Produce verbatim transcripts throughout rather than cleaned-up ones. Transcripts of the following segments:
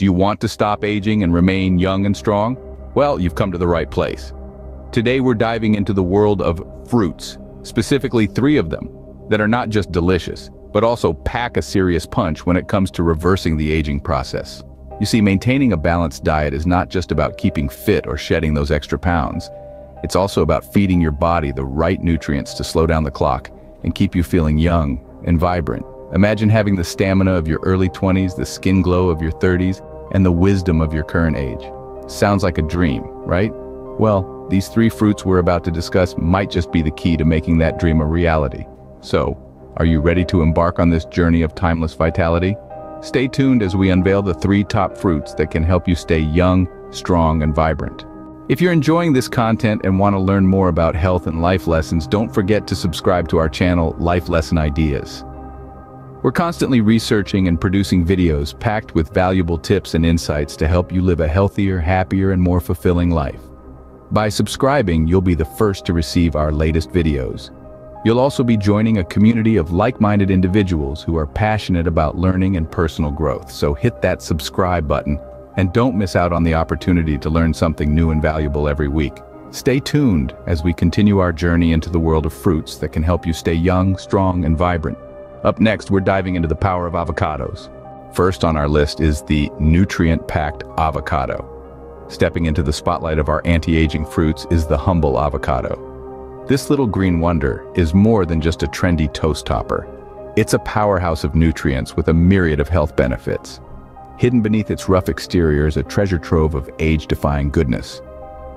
Do you want to stop aging and remain young and strong? Well, you've come to the right place. Today we're diving into the world of fruits, specifically three of them, that are not just delicious, but also pack a serious punch when it comes to reversing the aging process. You see, maintaining a balanced diet is not just about keeping fit or shedding those extra pounds. It's also about feeding your body the right nutrients to slow down the clock and keep you feeling young and vibrant. Imagine having the stamina of your early twenties, the skin glow of your thirties, and the wisdom of your current age. Sounds like a dream, right? Well, these three fruits we're about to discuss might just be the key to making that dream a reality. So, are you ready to embark on this journey of timeless vitality? Stay tuned as we unveil the three top fruits that can help you stay young, strong, and vibrant. If you're enjoying this content and want to learn more about health and life lessons, don't forget to subscribe to our channel, Life Lesson Ideas. We're constantly researching and producing videos packed with valuable tips and insights to help you live a healthier, happier, and more fulfilling life. By subscribing, you'll be the first to receive our latest videos. You'll also be joining a community of like-minded individuals who are passionate about learning and personal growth, so hit that subscribe button and don't miss out on the opportunity to learn something new and valuable every week. Stay tuned as we continue our journey into the world of fruits that can help you stay young, strong, and vibrant. Up next, we're diving into the power of avocados. First on our list is the nutrient-packed avocado. Stepping into the spotlight of our anti-aging fruits is the humble avocado. This little green wonder is more than just a trendy toast topper. It's a powerhouse of nutrients with a myriad of health benefits. Hidden beneath its rough exterior is a treasure trove of age-defying goodness.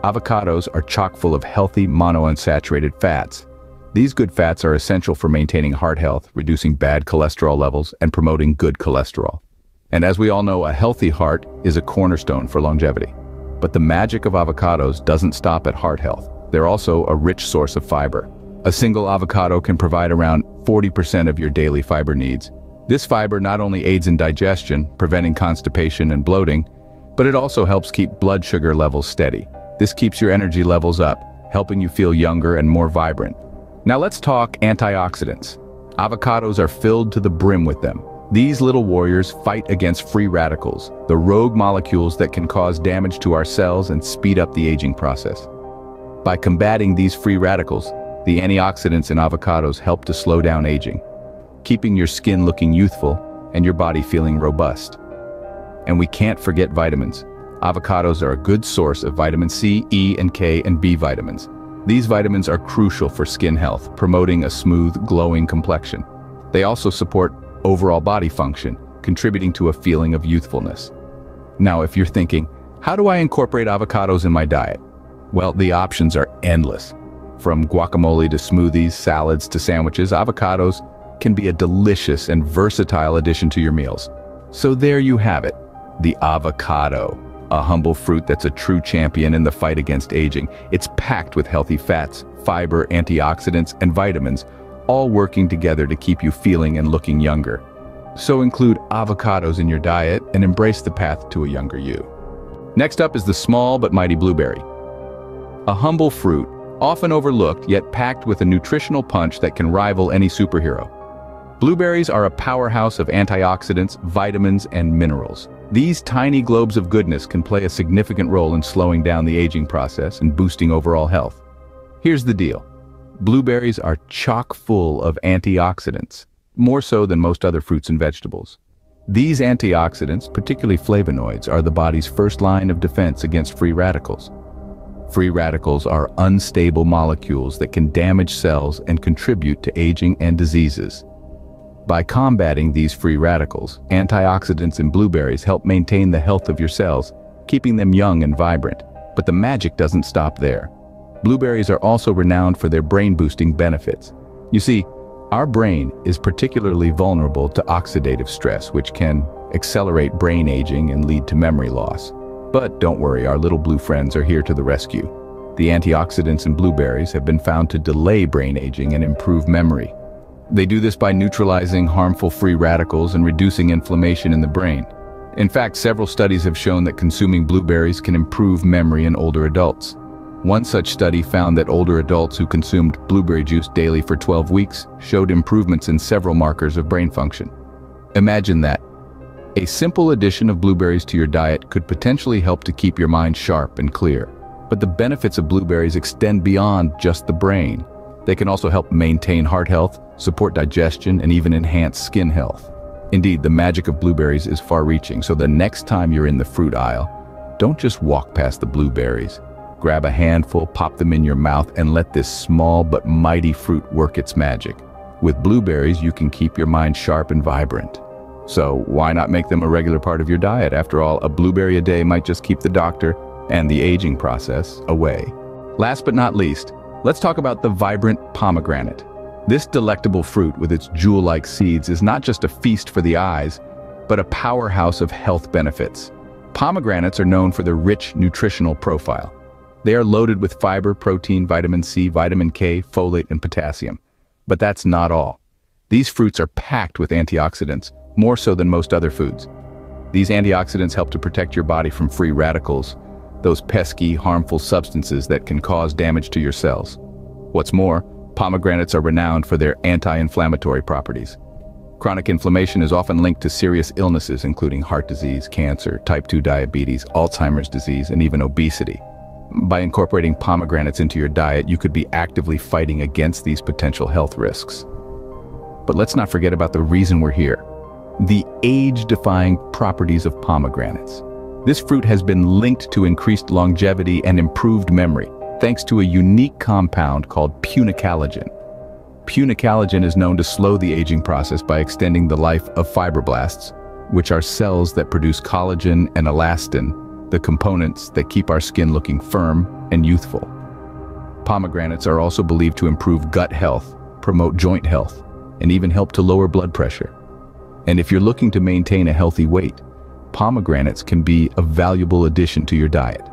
Avocados are chock full of healthy monounsaturated fats. These good fats are essential for maintaining heart health, reducing bad cholesterol levels, and promoting good cholesterol. And as we all know, a healthy heart is a cornerstone for longevity. But the magic of avocados doesn't stop at heart health. They're also a rich source of fiber. A single avocado can provide around forty percent of your daily fiber needs. This fiber not only aids in digestion, preventing constipation and bloating, but it also helps keep blood sugar levels steady. This keeps your energy levels up, helping you feel younger and more vibrant. Now let's talk antioxidants. Avocados are filled to the brim with them. These little warriors fight against free radicals, the rogue molecules that can cause damage to our cells and speed up the aging process. By combating these free radicals, the antioxidants in avocados help to slow down aging, keeping your skin looking youthful and your body feeling robust. And we can't forget vitamins. Avocados are a good source of vitamin C, E, and K, and B vitamins. These vitamins are crucial for skin health, promoting a smooth, glowing complexion. They also support overall body function, contributing to a feeling of youthfulness. Now, if you're thinking, how do I incorporate avocados in my diet? Well, the options are endless. From guacamole to smoothies, salads to sandwiches, avocados can be a delicious and versatile addition to your meals. So there you have it, the avocado, a humble fruit that's a true champion in the fight against aging. It's packed with healthy fats, fiber, antioxidants, and vitamins, all working together to keep you feeling and looking younger. So include avocados in your diet and embrace the path to a younger you. Next up is the small but mighty blueberry. A humble fruit, often overlooked yet packed with a nutritional punch that can rival any superhero. Blueberries are a powerhouse of antioxidants, vitamins, and minerals. These tiny globes of goodness can play a significant role in slowing down the aging process and boosting overall health. Here's the deal. Blueberries are chock full of antioxidants, more so than most other fruits and vegetables. These antioxidants, particularly flavonoids, are the body's first line of defense against free radicals. Free radicals are unstable molecules that can damage cells and contribute to aging and diseases. By combating these free radicals, antioxidants in blueberries help maintain the health of your cells, keeping them young and vibrant. But the magic doesn't stop there. Blueberries are also renowned for their brain-boosting benefits. You see, our brain is particularly vulnerable to oxidative stress, which can accelerate brain aging and lead to memory loss. But don't worry, our little blue friends are here to the rescue. The antioxidants in blueberries have been found to delay brain aging and improve memory. They do this by neutralizing harmful free radicals and reducing inflammation in the brain. In fact, several studies have shown that consuming blueberries can improve memory in older adults. One such study found that older adults who consumed blueberry juice daily for twelve weeks showed improvements in several markers of brain function. Imagine that. A simple addition of blueberries to your diet could potentially help to keep your mind sharp and clear. But the benefits of blueberries extend beyond just the brain. They can also help maintain heart health, support digestion, and even enhance skin health. Indeed, the magic of blueberries is far-reaching, so the next time you're in the fruit aisle, don't just walk past the blueberries. Grab a handful, pop them in your mouth, and let this small but mighty fruit work its magic. With blueberries, you can keep your mind sharp and vibrant. So why not make them a regular part of your diet? After all, a blueberry a day might just keep the doctor and the aging process away. Last but not least, let's talk about the vibrant pomegranate. This delectable fruit with its jewel-like seeds is not just a feast for the eyes, but a powerhouse of health benefits. Pomegranates are known for their rich nutritional profile. They are loaded with fiber, protein, vitamin C, vitamin K, folate, and potassium. But that's not all. These fruits are packed with antioxidants, more so than most other foods. These antioxidants help to protect your body from free radicals, those pesky, harmful substances that can cause damage to your cells. What's more, pomegranates are renowned for their anti-inflammatory properties. Chronic inflammation is often linked to serious illnesses including heart disease, cancer, type two diabetes, Alzheimer's disease, and even obesity. By incorporating pomegranates into your diet, you could be actively fighting against these potential health risks. But let's not forget about the reason we're here: the age-defying properties of pomegranates. This fruit has been linked to increased longevity and improved memory, thanks to a unique compound called punicalagin. Punicalagin is known to slow the aging process by extending the life of fibroblasts, which are cells that produce collagen and elastin, the components that keep our skin looking firm and youthful. Pomegranates are also believed to improve gut health, promote joint health, and even help to lower blood pressure. And if you're looking to maintain a healthy weight, pomegranates can be a valuable addition to your diet.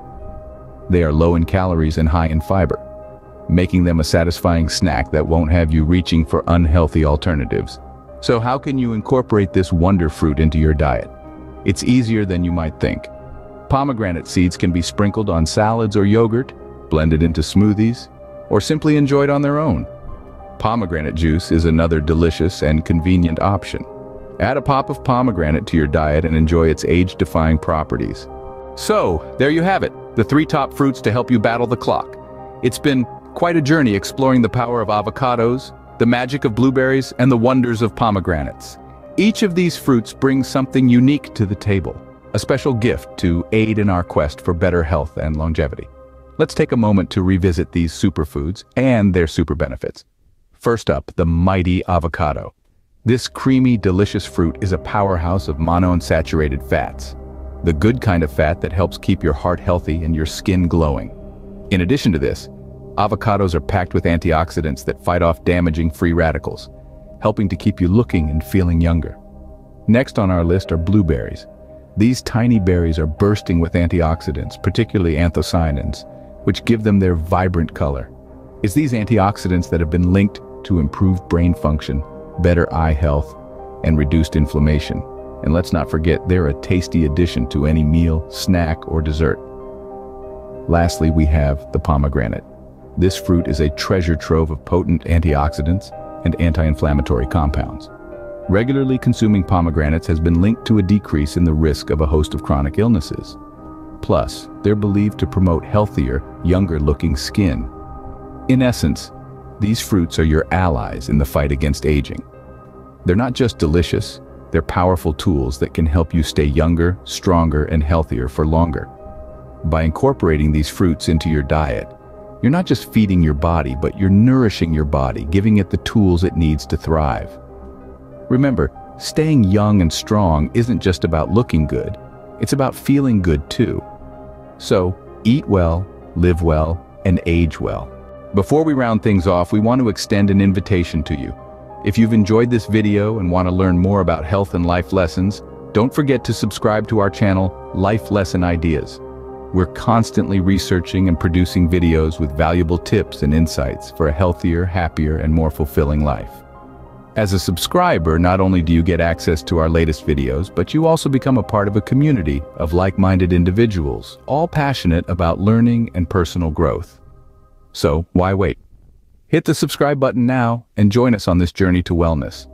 They are low in calories and high in fiber, making them a satisfying snack that won't have you reaching for unhealthy alternatives. So how can you incorporate this wonder fruit into your diet? It's easier than you might think. Pomegranate seeds can be sprinkled on salads or yogurt, blended into smoothies, or simply enjoyed on their own. Pomegranate juice is another delicious and convenient option. Add a pop of pomegranate to your diet and enjoy its age-defying properties. So, there you have it, the three top fruits to help you battle the clock. It's been quite a journey exploring the power of avocados, the magic of blueberries, and the wonders of pomegranates. Each of these fruits brings something unique to the table, a special gift to aid in our quest for better health and longevity. Let's take a moment to revisit these superfoods and their super benefits. First up, the mighty avocado. This creamy, delicious fruit is a powerhouse of monounsaturated fats, the good kind of fat that helps keep your heart healthy and your skin glowing. In addition to this, avocados are packed with antioxidants that fight off damaging free radicals, helping to keep you looking and feeling younger. Next on our list are blueberries. These tiny berries are bursting with antioxidants, particularly anthocyanins, which give them their vibrant color. It's these antioxidants that have been linked to improved brain function, better eye health, and reduced inflammation. And let's not forget, they're a tasty addition to any meal, snack, or dessert. Lastly, we have the pomegranate. This fruit is a treasure trove of potent antioxidants and anti-inflammatory compounds. Regularly consuming pomegranates has been linked to a decrease in the risk of a host of chronic illnesses. Plus, they're believed to promote healthier, younger-looking skin. In essence, these fruits are your allies in the fight against aging. They're not just delicious, they're powerful tools that can help you stay younger, stronger, and healthier for longer. By incorporating these fruits into your diet, you're not just feeding your body, but you're nourishing your body, giving it the tools it needs to thrive. Remember, staying young and strong isn't just about looking good, it's about feeling good too. So, eat well, live well, and age well. Before we round things off, we want to extend an invitation to you. If you've enjoyed this video and want to learn more about health and life lessons, don't forget to subscribe to our channel, Life Lesson Ideas. We're constantly researching and producing videos with valuable tips and insights for a healthier, happier, and more fulfilling life. As a subscriber, not only do you get access to our latest videos, but you also become a part of a community of like-minded individuals, all passionate about learning and personal growth. So, why wait? Hit the subscribe button now and join us on this journey to wellness.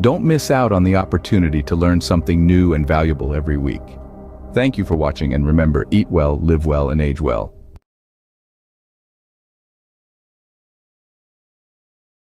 Don't miss out on the opportunity to learn something new and valuable every week. Thank you for watching, and remember, eat well, live well, and age well.